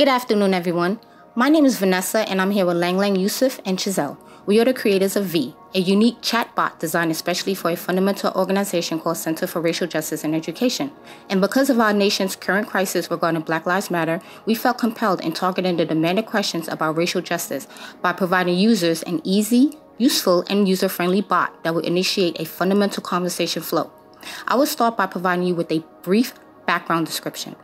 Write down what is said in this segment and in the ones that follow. Good afternoon, everyone. My name is Vanessa, and I'm here with Liang Liang, Youssouf, and Chazelle. We are the creators of Vi, a unique chatbot designed especially for a fundamental organization called Center for Racial Justice and Education. And because of our nation's current crisis regarding Black Lives Matter, we felt compelled in targeting the demanded questions about racial justice by providing users an easy, useful, and user-friendly bot that will initiate a fundamental conversation flow. I will start by providing you with a brief background description.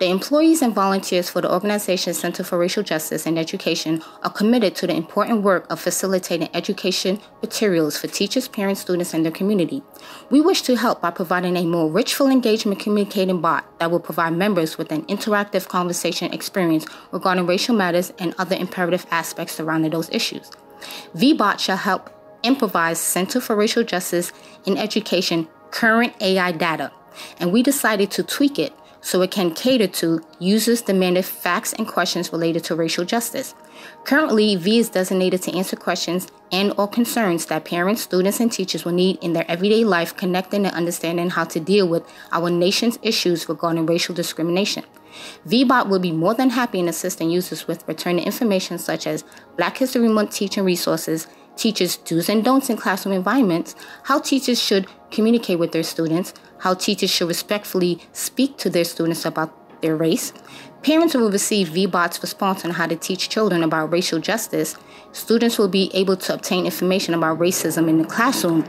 The employees and volunteers for the organization Center for Racial Justice and Education are committed to the important work of facilitating education materials for teachers, parents, students, and their community. We wish to help by providing a more richful engagement communicating bot that will provide members with an interactive conversation experience regarding racial matters and other imperative aspects surrounding those issues. VBot shall help improvise Center for Racial Justice and Education current AI data, and we decided to tweak it so it can cater to users' demanded facts and questions related to racial justice. Currently, Vi is designated to answer questions and or concerns that parents, students, and teachers will need in their everyday life, connecting and understanding how to deal with our nation's issues regarding racial discrimination. VBot will be more than happy in assisting users with returning information such as Black History Month teaching resources, teachers' do's and don'ts in classroom environments, how teachers should communicate with their students, how teachers should respectfully speak to their students about their race. Parents will receive VBot's response on how to teach children about racial justice. Students will be able to obtain information about racism in the classroom.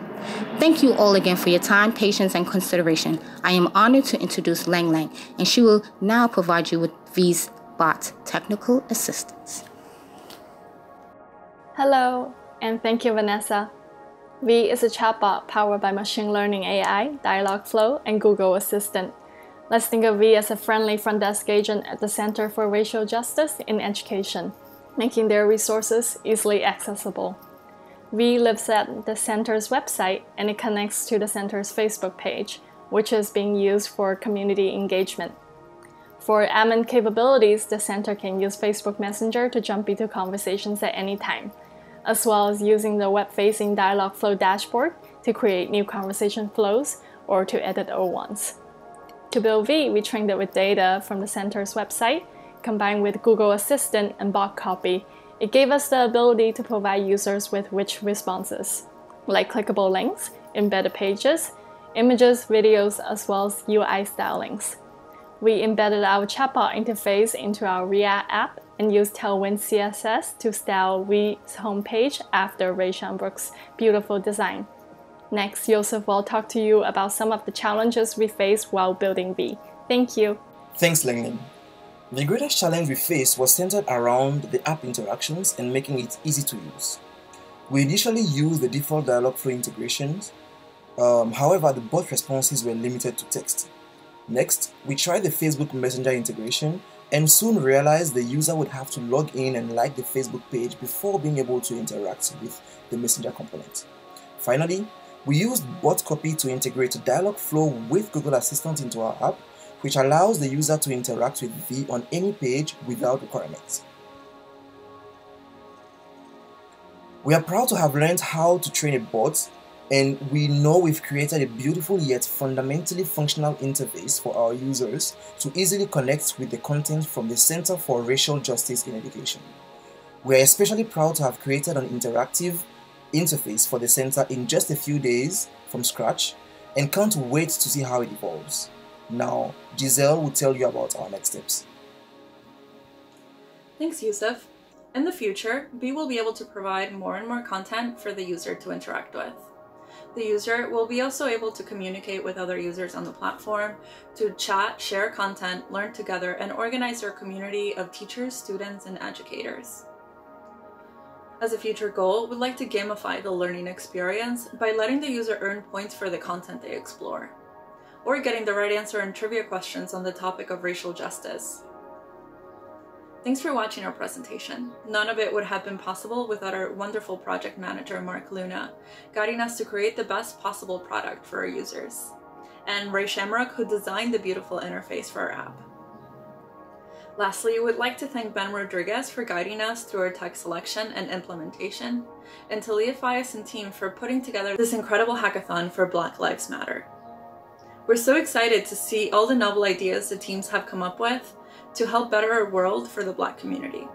Thank you all again for your time, patience, and consideration. I am honored to introduce Liang Liang, and she will now provide you with Vi's bot technical assistance. Hello, and thank you, Vanessa. Vi is a chatbot powered by machine learning AI, Dialogflow, and Google Assistant. Let's think of Vi as a friendly front desk agent at the Center for Racial Justice in Education, making their resources easily accessible. Vi lives at the center's website, and it connects to the center's Facebook page, which is being used for community engagement. For admin capabilities, the center can use Facebook Messenger to jump into conversations at any time, as well as using the web-facing Dialogflow dashboard to create new conversation flows or to edit old ones. To build Vi, we trained it with data from the center's website, combined with Google Assistant and BotCopy. It gave us the ability to provide users with rich responses, like clickable links, embedded pages, images, videos, as well as UI stylings. We embedded our chatbot interface into our React app and used Tailwind CSS to style Vi's homepage after Rae Shambrook's beautiful design. Next, Youssouf will talk to you about some of the challenges we faced while building Vi. Thank you. Thanks, Liang Liang. The greatest challenge we faced was centered around the app interactions and making it easy to use. We initially used the default Dialogflow integrations, however, the bot responses were limited to text. Next, we tried the Facebook Messenger integration and soon realized the user would have to log in and like the Facebook page before being able to interact with the Messenger component. Finally, we used BotCopy to integrate Dialogflow with Google Assistant into our app, which allows the user to interact with Vi on any page without requirements. We are proud to have learned how to train a bot, and we know we've created a beautiful yet fundamentally functional interface for our users to easily connect with the content from the Center for Racial Justice in Education. We are especially proud to have created an interactive interface for the center in just a few days from scratch, and can't wait to see how it evolves. Now, Giselle will tell you about our next steps. Thanks, Youssouf. In the future, Vi will be able to provide more and more content for the user to interact with. The user will be also able to communicate with other users on the platform, to chat, share content, learn together, and organize their community of teachers, students, and educators. As a future goal, we'd like to gamify the learning experience by letting the user earn points for the content they explore, or getting the right answer in trivia questions on the topic of racial justice. Thanks for watching our presentation. None of it would have been possible without our wonderful project manager, Mark Luna, guiding us to create the best possible product for our users, and Rae Shambrook, who designed the beautiful interface for our app. Lastly, we'd like to thank Ben Rodriguez for guiding us through our tech selection and implementation, and to Leofias and team for putting together this incredible hackathon for Black Lives Matter. We're so excited to see all the novel ideas the teams have come up with to help better our world for the Black community.